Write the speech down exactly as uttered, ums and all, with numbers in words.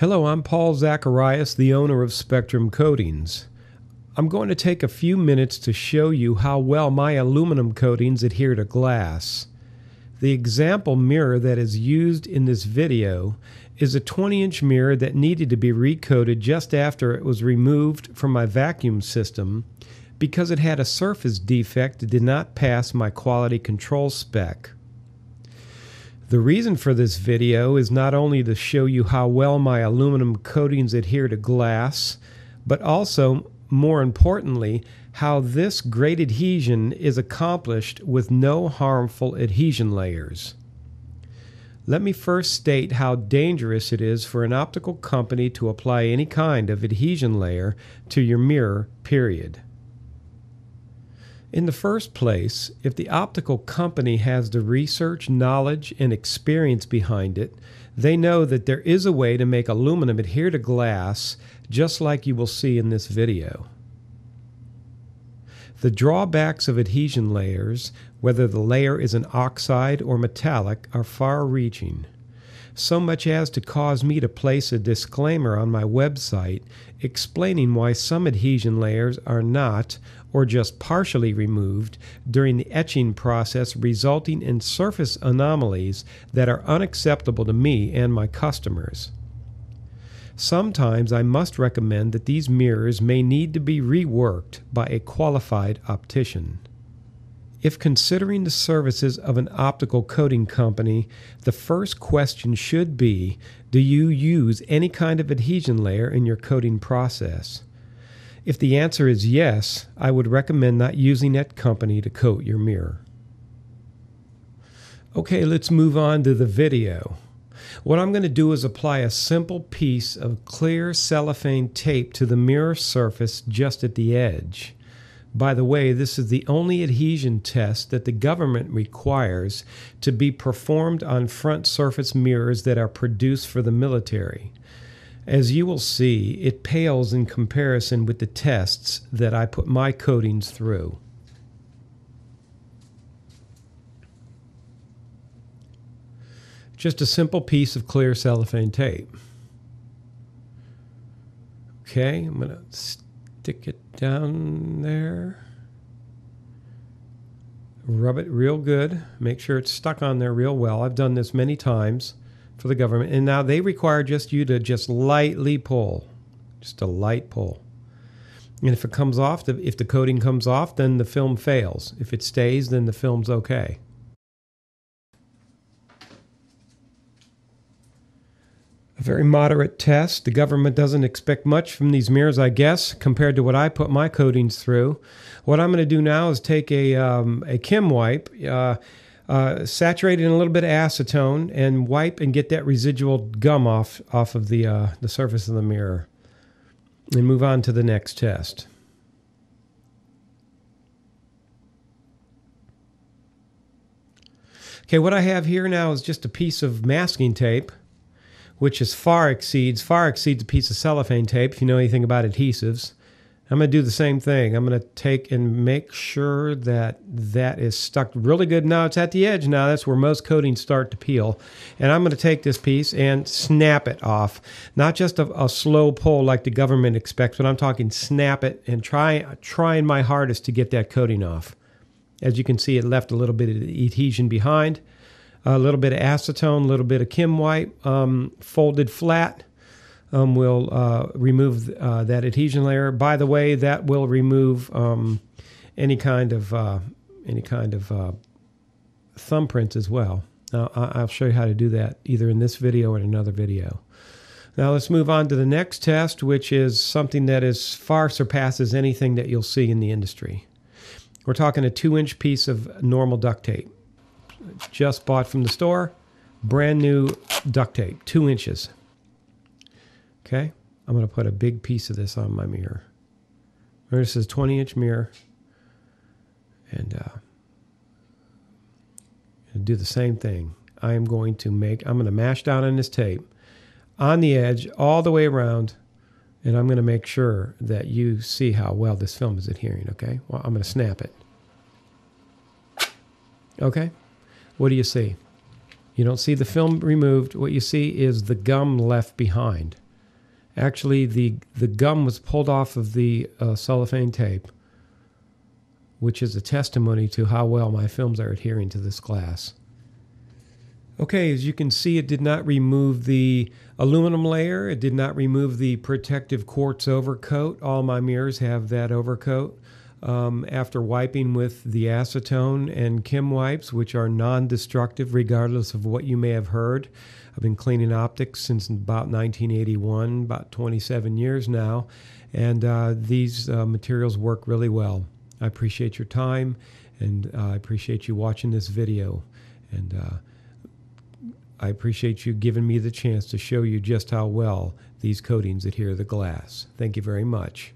Hello, I'm Paul Zacharias, the owner of Spectrum Coatings. I'm going to take a few minutes to show you how well my aluminum coatings adhere to glass. The example mirror that is used in this video is a twenty inch mirror that needed to be recoated just after it was removed from my vacuum system because it had a surface defect that did not pass my quality control spec. The reason for this video is not only to show you how well my aluminum coatings adhere to glass, but also, more importantly, how this great adhesion is accomplished with no harmful adhesion layers. Let me first state how dangerous it is for an optical company to apply any kind of adhesion layer to your mirror, period. In the first place, if the optical company has the research, knowledge, and experience behind it, they know that there is a way to make aluminum adhere to glass, just like you will see in this video. The drawbacks of adhesion layers, whether the layer is an oxide or metallic, are far-reaching, so much as to cause me to place a disclaimer on my website explaining why some adhesion layers are not, or just partially removed, during the etching process, resulting in surface anomalies that are unacceptable to me and my customers. Sometimes I must recommend that these mirrors may need to be reworked by a qualified optician. If considering the services of an optical coating company, the first question should be, do you use any kind of adhesion layer in your coating process? If the answer is yes, I would recommend not using that company to coat your mirror. Okay, let's move on to the video. What I'm going to do is apply a simple piece of clear cellophane tape to the mirror surface just at the edge. By the way, this is the only adhesion test that the government requires to be performed on front surface mirrors that are produced for the military. As you will see, it pales in comparison with the tests that I put my coatings through. Just a simple piece of clear cellophane tape. Okay, I'm going to stick it down there, rub it real good, make sure it's stuck on there real well. I've done this many times for the government, and now they require just you to just lightly pull, just a light pull. And if it comes off, the, if the coating comes off, then the film fails. If it stays, then the film's okay. A very moderate test. The government doesn't expect much from these mirrors, I guess, compared to what I put my coatings through. What I'm going to do now is take a, um, a Kimwipe, uh, uh, saturate it in a little bit of acetone, and wipe and get that residual gum off, off of the, uh, the surface of the mirror. And move on to the next test. Okay, what I have here now is just a piece of masking tape, which is far exceeds, far exceeds a piece of cellophane tape, if you know anything about adhesives. I'm going to do the same thing. I'm going to take and make sure that that is stuck really good. Now it's at the edge now. That's where most coatings start to peel. And I'm going to take this piece and snap it off. Not just a, a slow pull like the government expects, but I'm talking snap it and try, trying my hardest to get that coating off. As you can see, it left a little bit of adhesion behind. A little bit of acetone, a little bit of Kimwipe, um, folded flat, um, will uh, remove uh, that adhesion layer. By the way, that will remove um, any kind of uh, any kind of uh, thumbprints as well. Now, I'll show you how to do that either in this video or in another video. Now let's move on to the next test, which is something that is far surpasses anything that you'll see in the industry. We're talking a two inch piece of normal duct tape. Just bought from the store, brand new duct tape, two inches. Okay, I'm going to put a big piece of this on my mirror. Remember, this is a twenty inch mirror, and uh, do the same thing. I am going to make. I'm going to mash down on this tape, on the edge, all the way around, and I'm going to make sure that you see how well this film is adhering. Okay, well, I'm going to snap it. Okay. What do you see? You don't see the film removed. What you see is the gum left behind. Actually, the, the gum was pulled off of the uh, cellophane tape, which is a testimony to how well my films are adhering to this glass. Okay, as you can see, it did not remove the aluminum layer. It did not remove the protective quartz overcoat. All my mirrors have that overcoat. Um, after wiping with the acetone and Kimwipes, which are non-destructive regardless of what you may have heard. I've been cleaning optics since about nineteen eighty-one, about twenty-seven years now, and uh, these uh, materials work really well. I appreciate your time, and uh, I appreciate you watching this video, and uh, I appreciate you giving me the chance to show you just how well these coatings adhere to the glass. Thank you very much.